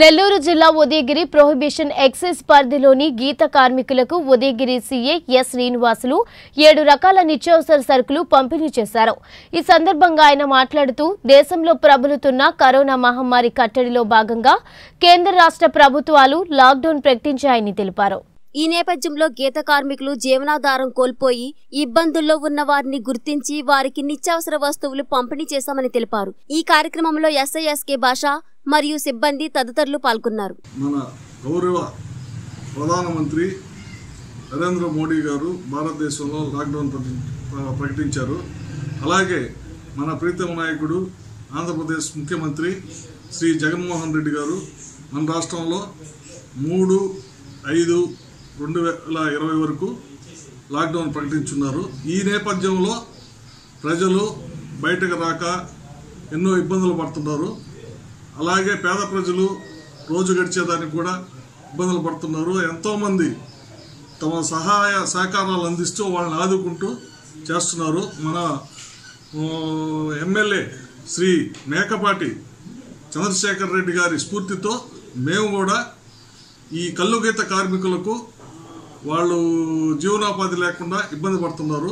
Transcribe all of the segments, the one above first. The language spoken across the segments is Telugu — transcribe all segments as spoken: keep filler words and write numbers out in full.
నెల్లూరు జిల్లా ఉదయగిరి ప్రొహిబిషన్ ఎక్సైజ్ పరిధిలోని గీత కార్మికులకు ఉదయగిరి సీఏ ఎస్ శ్రీనివాసులు ఏడు రకాల నిత్యావసర సరుకులు పంపిణీ చేశారు. ఈ సందర్భంగా ఆయన మాట్లాడుతూ దేశంలో ప్రబలుతున్న కరోనా మహమ్మారి కట్టడిలో భాగంగా కేంద్ర రాష్ట్ర ప్రభుత్వాలు లాక్డౌన్ ప్రకటించాయని తెలిపారు. ఈ నేపథ్యంలో గీత కార్మికులు జీవనాధారం కోల్పోయి ఇబ్బందుల్లో ఉన్న వారిని గుర్తించి వారికి నిత్యావసర వస్తువులు పంపిణీ చేశామని తెలిపారు. ఈ కార్యక్రమంలో ఎస్ఐఎస్కే భాష మరియు సిబ్బంది తదితరులు పాల్గొన్నారు. మన గౌరవ ప్రధానమంత్రి నరేంద్ర మోడీ గారు భారతదేశంలో లాక్డౌన్ ప్రకటించారు. అలాగే మన ప్రీతమ నాయకుడు ఆంధ్రప్రదేశ్ ముఖ్యమంత్రి శ్రీ జగన్మోహన్ రెడ్డి గారు మన రాష్ట్రంలో మూడు ఐదు రెండు వేల ఇరవై వరకు లాక్డౌన్ ప్రకటించున్నారు. ఈ నేపథ్యంలో ప్రజలు బయటకు రాక ఎన్నో ఇబ్బందులు పడుతున్నారు. అలాగే పేద ప్రజలు రోజు గడిచేదానికి కూడా ఇబ్బందులు పడుతున్నారు. ఎంతోమంది తమ సహాయ సహకారాలు అందిస్తూ వాళ్ళని ఆదుకుంటూ చేస్తున్నారు. మన ఎమ్మెల్యే శ్రీ మేకపాటి చంద్రశేఖర్ రెడ్డి గారి స్ఫూర్తితో మేము కూడా ఈ కల్లు గీత కార్మికులకు వాళ్ళు జీవనోపాధి లేకుండా ఇబ్బంది పడుతున్నారు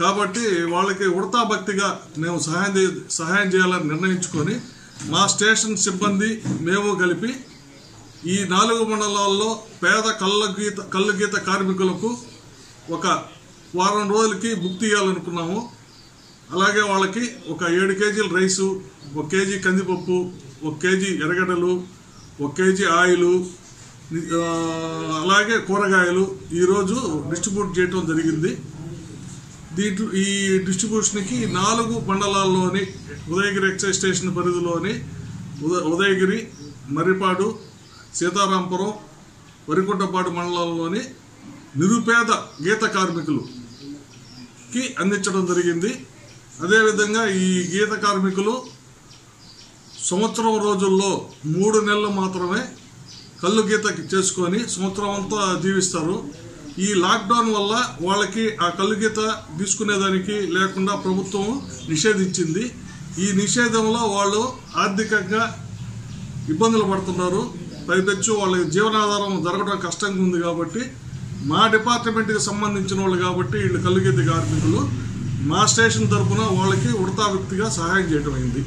కాబట్టి వాళ్ళకి ఉడతా భక్తిగా మేము సహాయం సహాయం చేయాలని నిర్ణయించుకొని మా స్టేషన్ సిబ్బంది మేము కలిపి ఈ నాలుగు మండలాల్లో పేద కళ్ళ గీత కళ్ళు గీత కార్మికులకు ఒక వారం రోజులకి బుక్ తీయాలనుకున్నాము. అలాగే వాళ్ళకి ఒక ఏడు కేజీల రైసు, ఒక కేజీ కందిపప్పు, ఒక కేజీ ఎర్రగడ్డలు, ఒక కేజీ ఆయిలు, అలాగే కూరగాయలు ఈరోజు డిస్ట్రిబ్యూట్ చేయడం జరిగింది. దీంట్లో ఈ డిస్ట్రిబ్యూషన్కి నాలుగు మండలాల్లోని ఉదయగిరి ఎక్సైజ్ స్టేషన్ పరిధిలోని ఉద ఉదయగిరి మర్రిపాడు, సీతారాంపురం, వరికుంటపాడు మండలాల్లోని నిరుపేద గీత కార్మికులకి అందించడం జరిగింది. అదేవిధంగా ఈ గీత కార్మికులు సంవత్సరం రోజుల్లో మూడు నెలలు మాత్రమే కళ్ళు గీత చేసుకొని సంవత్సరం అంతా జీవిస్తారు. ఈ లాక్డౌన్ వల్ల వాళ్ళకి ఆ కళ్ళు గీత తీసుకునేదానికి లేకుండా ప్రభుత్వం నిషేధించింది. ఈ నిషేధంలో వాళ్ళు ఆర్థికంగా ఇబ్బందులు పడుతున్నారు. పైపెచ్చు వాళ్ళ జీవనాధారం జరగడం కష్టంగా ఉంది కాబట్టి మా డిపార్ట్మెంట్కి సంబంధించిన వాళ్ళు కాబట్టి వీళ్ళు కళ్ళు గీత కార్మికులు మా స్టేషన్ తరఫున వాళ్ళకి ఉడతా వ్యక్తిగా సహాయం చేయడం అయింది.